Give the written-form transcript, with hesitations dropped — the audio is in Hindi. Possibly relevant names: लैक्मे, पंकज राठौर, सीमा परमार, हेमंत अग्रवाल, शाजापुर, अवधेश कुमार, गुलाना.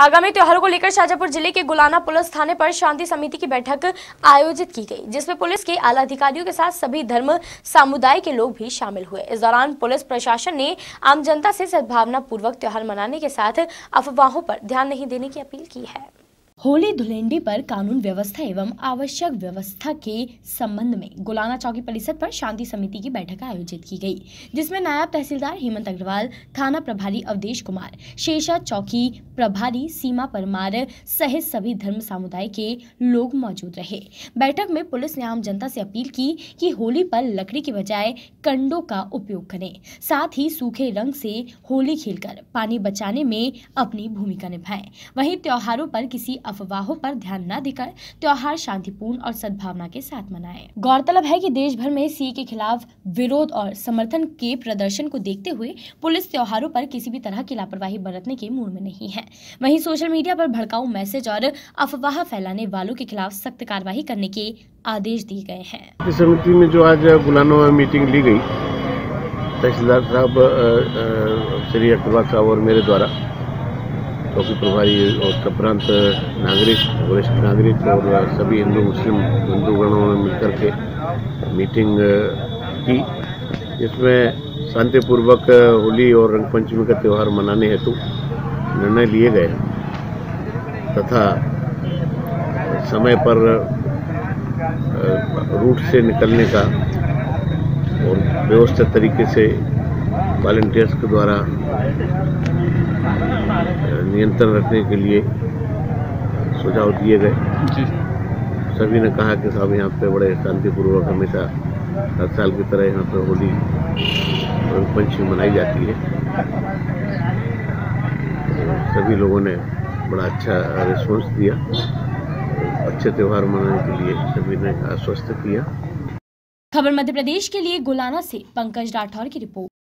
आगामी त्योहारों को लेकर शाजापुर जिले के गुलाना पुलिस थाने पर शांति समिति की बैठक आयोजित की गई, जिसमें पुलिस के आला अधिकारियों के साथ सभी धर्म समुदाय के लोग भी शामिल हुए। इस दौरान पुलिस प्रशासन ने आम जनता से सद्भावना पूर्वक त्योहार मनाने के साथ अफवाहों पर ध्यान नहीं देने की अपील की है। होली धुलेंडी पर कानून व्यवस्था एवं आवश्यक व्यवस्था के संबंध में गुलाना चौकी परिषद पर शांति समिति की बैठक आयोजित की गई, जिसमें नायब तहसीलदार हेमंत अग्रवाल, थाना प्रभारी अवधेश कुमार, शेषा चौकी प्रभारी सीमा परमार सहित सभी धर्म समुदाय के लोग मौजूद रहे। बैठक में पुलिस ने आम जनता से अपील की कि होली पर लकड़ी के बजाय कंडों का उपयोग करें, साथ ही सूखे रंग से होली खेलकर पानी बचाने में अपनी भूमिका निभाएं। वहीं त्योहारों पर किसी अफवाहों पर ध्यान न देकर त्योहार शांतिपूर्ण और सद्भावना के साथ मनाएं। गौरतलब है कि देश भर में सीए के खिलाफ विरोध और समर्थन के प्रदर्शन को देखते हुए पुलिस त्योहारों पर किसी भी तरह की लापरवाही बरतने के मूड में नहीं है। वहीं सोशल मीडिया पर भड़काऊ मैसेज और अफवाह फैलाने वालों के खिलाफ सख्त कार्रवाई करने के आदेश दिए गए हैं। समिति में जो आज गुलाना मीटिंग ली गयी तहसीलदार साहब श्री अग्रवाल साहब और मेरे द्वारा चौकी प्रभारी और प्रांत नागरिक, वरिष्ठ नागरिक और सभी हिंदू मुस्लिम हिंदूगणों ने मिलकर के मीटिंग की, जिसमें शांतिपूर्वक होली और रंग पंचमी का त्यौहार मनाने हेतु निर्णय लिए गए तथा समय पर रूट से निकलने का और व्यवस्थित तरीके से वॉलंटियर्स के द्वारा नियंत्रण रखने के लिए सुझाव दिए गए। सभी ने कहा कि साहब यहाँ पे बड़े शांतिपूर्वक हमेशा हर साल की तरह यहाँ पे होली रंग पंचमी मनाई जाती है। सभी लोगों ने बड़ा अच्छा रिस्पॉन्स दिया, अच्छे त्यौहार मनाने के लिए सभी ने आश्वस्त किया। खबर मध्य प्रदेश के लिए गुलाना से पंकज राठौर की रिपोर्ट।